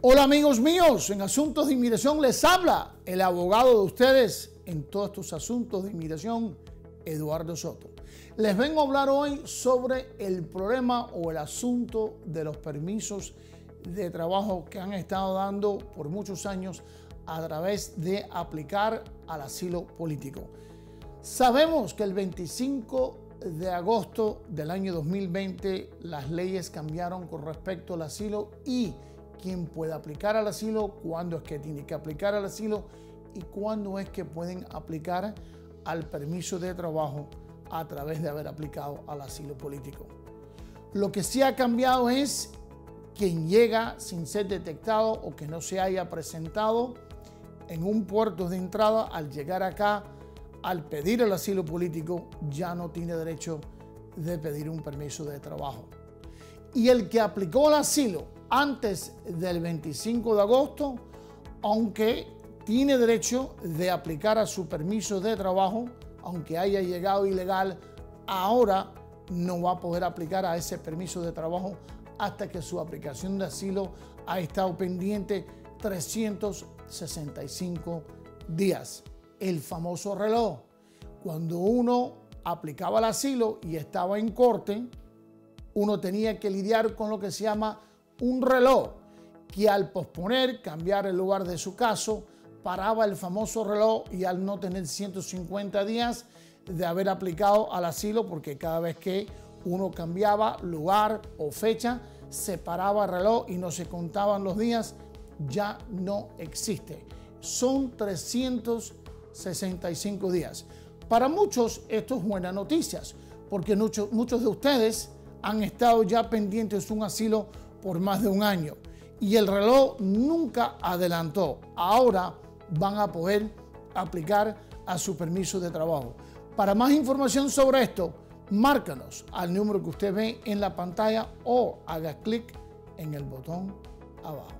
Hola amigos míos, en Asuntos de Inmigración les habla el abogado de ustedes en todos tus asuntos de inmigración, Eduardo Soto. Les vengo a hablar hoy sobre el problema o el asunto de los permisos de trabajo que han estado dando por muchos años a través de aplicar al asilo político. Sabemos que el 25 de agosto del año 2020 las leyes cambiaron con respecto al asilo y quién puede aplicar al asilo, cuándo es que tiene que aplicar al asilo y cuándo es que pueden aplicar al permiso de trabajo a través de haber aplicado al asilo político. Lo que sí ha cambiado es quien llega sin ser detectado o que no se haya presentado en un puerto de entrada al llegar acá, al pedir el asilo político, ya no tiene derecho de pedir un permiso de trabajo. Y el que aplicó el asilo antes del 25 de agosto, aunque tiene derecho de aplicar a su permiso de trabajo, aunque haya llegado ilegal, ahora no va a poder aplicar a ese permiso de trabajo hasta que su aplicación de asilo ha estado pendiente 365 días. El famoso reloj. Cuando uno aplicaba al asilo y estaba en corte, uno tenía que lidiar con lo que se llama un reloj, que al posponer, cambiar el lugar de su caso, paraba el famoso reloj y al no tener 150 días de haber aplicado al asilo, porque cada vez que uno cambiaba lugar o fecha, se paraba el reloj y no se contaban los días, ya no existe. Son 365 días. Para muchos esto es buena noticia, porque muchos de ustedes han estado ya pendientes de un asilo por más de un año y el reloj nunca adelantó. Ahora van a poder aplicar a su permiso de trabajo. Para más información sobre esto, márcanos al número que usted ve en la pantalla o haga clic en el botón abajo.